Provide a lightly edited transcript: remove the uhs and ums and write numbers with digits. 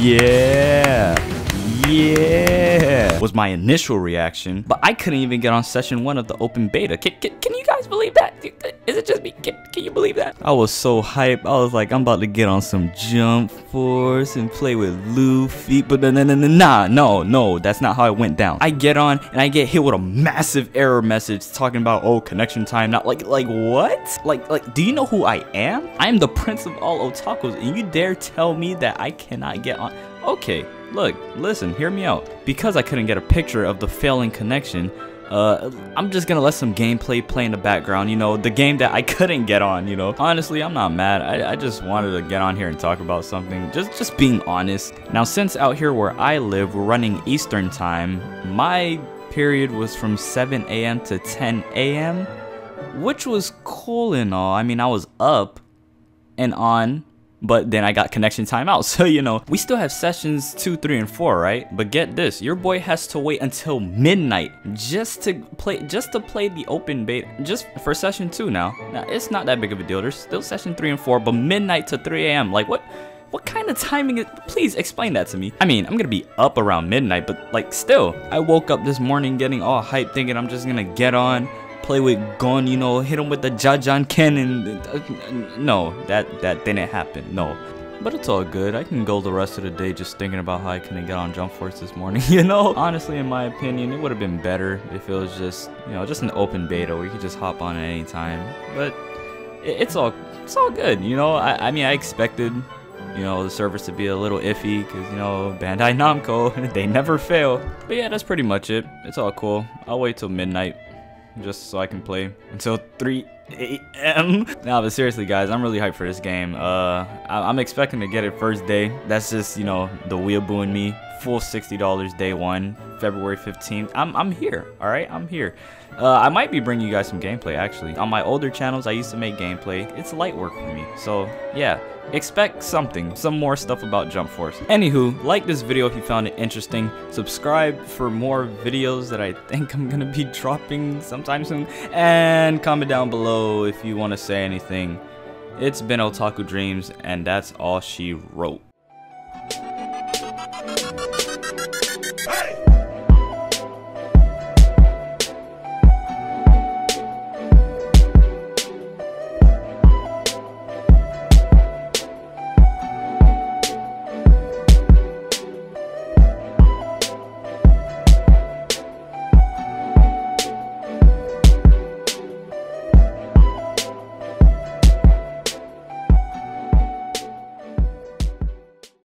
Yeah, was my initial reaction, but I couldn't even get on session 1 of the open beta. Can you guys believe that? Is it just me? Can you believe that? I was so hyped. I was like, I'm about to get on some Jump Force and play with Luffy, but no, that's not how it went down. I get on and I get hit with a massive error message talking about, oh, connection time, not like what? Like, do you know who I am? I am the prince of all otakus, and you dare tell me that I cannot get on? Okay, look, listen, hear me out. Because I couldn't get a picture of the failing connection, I'm just gonna let some gameplay play in the background, you know, the game that I couldn't get on, you know. Honestly, I'm not mad. I just wanted to get on here and talk about something, just being honest. Now, since out here where I live, we're running Eastern time, my period was from 7 a.m. to 10 a.m., which was cool and all. I mean, I was up and on, but then I got connection timeout, so you know. We still have sessions 2, 3, and 4, right? But get this, your boy has to wait until midnight just to play the open beta, just for session 2 now. Now, it's not that big of a deal. There's still session 3 and 4, but midnight to 3 a.m. Like, what kind of timing is? Please explain that to me. I mean, I'm gonna be up around midnight, but like, still. I woke up this morning getting all hyped, thinking I'm just gonna get on, play with Gon, you know, hit him with the Jajan Ken, and no, that didn't happen, no. But it's all good. I can go the rest of the day just thinking about how I can get on Jump Force this morning, you know? Honestly, in my opinion, it would have been better if it was just, you know, just an open beta where you could just hop on at any time. But it's all good, you know? I mean, I expected, you know, the service to be a little iffy because, you know, Bandai Namco, they never fail. But yeah, that's pretty much it. It's all cool. I'll wait till midnight just so I can play until 3 a.m. Nah, but seriously, guys, I'm really hyped for this game. I'm expecting to get it first day. That's just, you know, the weeaboo in me. Full $60 day one, February 15th. I'm here, all right? I'm here. I might be bringing you guys some gameplay, actually. On my older channels, I used to make gameplay. It's light work for me, so yeah. Expect something, some more stuff about Jump Force. Anywho, like this video if you found it interesting. Subscribe for more videos that I think I'm gonna be dropping sometime soon. And comment down below if you wanna say anything. It's been Otaku Dreams, and that's all she wrote. Hey!